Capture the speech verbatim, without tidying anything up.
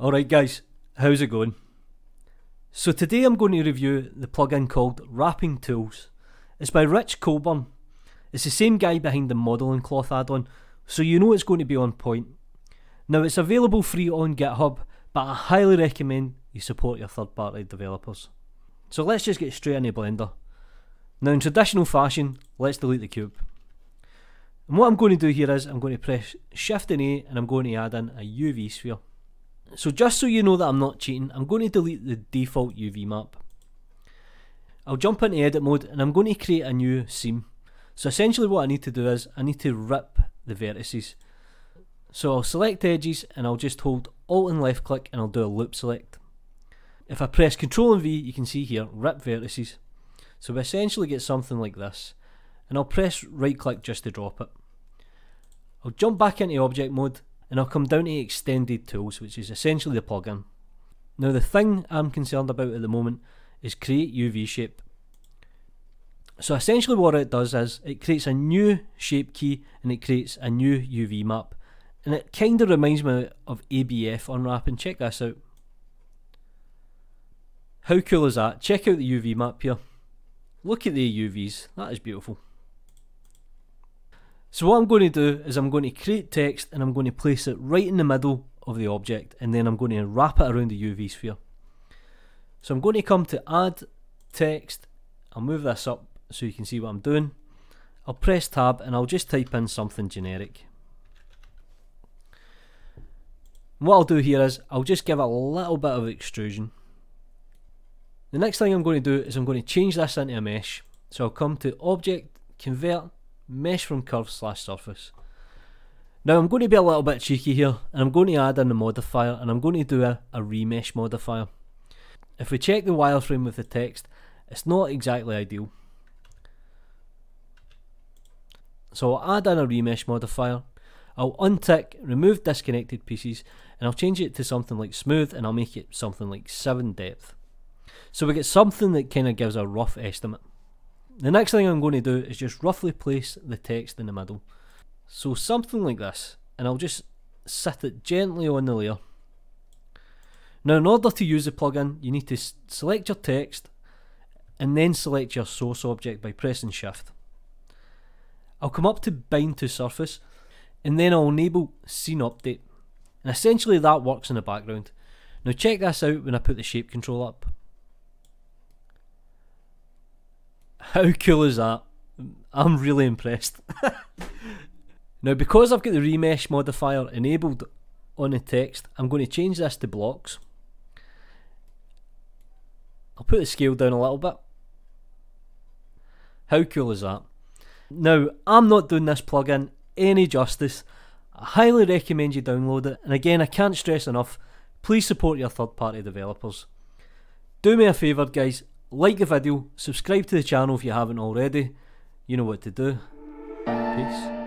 Alright guys, how's it going? So today I'm going to review the plugin called Wrapping Tools. It's by Rich Colburn. It's the same guy behind the modeling cloth add-on, so you know it's going to be on point. Now it's available free on GitHub, but I highly recommend you support your third party developers. So let's just get straight into Blender. Now in traditional fashion, let's delete the cube. And what I'm going to do here is I'm going to press Shift and A and I'm going to add in a U V sphere. So just so you know that I'm not cheating, I'm going to delete the default U V map. I'll jump into edit mode and I'm going to create a new seam. So essentially what I need to do is, I need to rip the vertices. So I'll select edges and I'll just hold Alt and left click and I'll do a loop select. If I press Ctrl and V, you can see here, rip vertices. So we essentially get something like this. And I'll press right click just to drop it. I'll jump back into object mode and I'll come down to Extended Tools, which is essentially the plugin. Now the thing I'm concerned about at the moment is create U V shape. So essentially what it does is, it creates a new shape key and it creates a new U V map. And it kind of reminds me of A B F unwrapping. Check this out. How cool is that? Check out the U V map here. Look at the U Vs, that is beautiful. So what I'm going to do is I'm going to create text and I'm going to place it right in the middle of the object and then I'm going to wrap it around the U V sphere. So I'm going to come to add text, I'll move this up so you can see what I'm doing. I'll press tab and I'll just type in something generic. What I'll do here is I'll just give it a little bit of extrusion. The next thing I'm going to do is I'm going to change this into a mesh. So I'll come to object, convert, mesh from curve slash surface. Now I'm going to be a little bit cheeky here and I'm going to add in a modifier and I'm going to do a, a remesh modifier. If we check the wireframe with the text, it's not exactly ideal. So I'll add in a remesh modifier, I'll untick, remove disconnected pieces and I'll change it to something like smooth and I'll make it something like seven depth. So we get something that kind of gives a rough estimate. The next thing I'm going to do is just roughly place the text in the middle. So something like this, and I'll just sit it gently on the layer. Now in order to use the plugin, you need to select your text and then select your source object by pressing Shift. I'll come up to Bind to Surface and then I'll enable Scene Update. And essentially that works in the background. Now check this out when I put the shape control up. How cool is that? I'm really impressed. Now because I've got the remesh modifier enabled on the text, I'm going to change this to blocks. I'll put the scale down a little bit. How cool is that? Now I'm not doing this plugin any justice. I highly recommend you download it, and again I can't stress enough, please support your third party developers. Do me a favour guys, like the video, subscribe to the channel if you haven't already, you know what to do. Peace.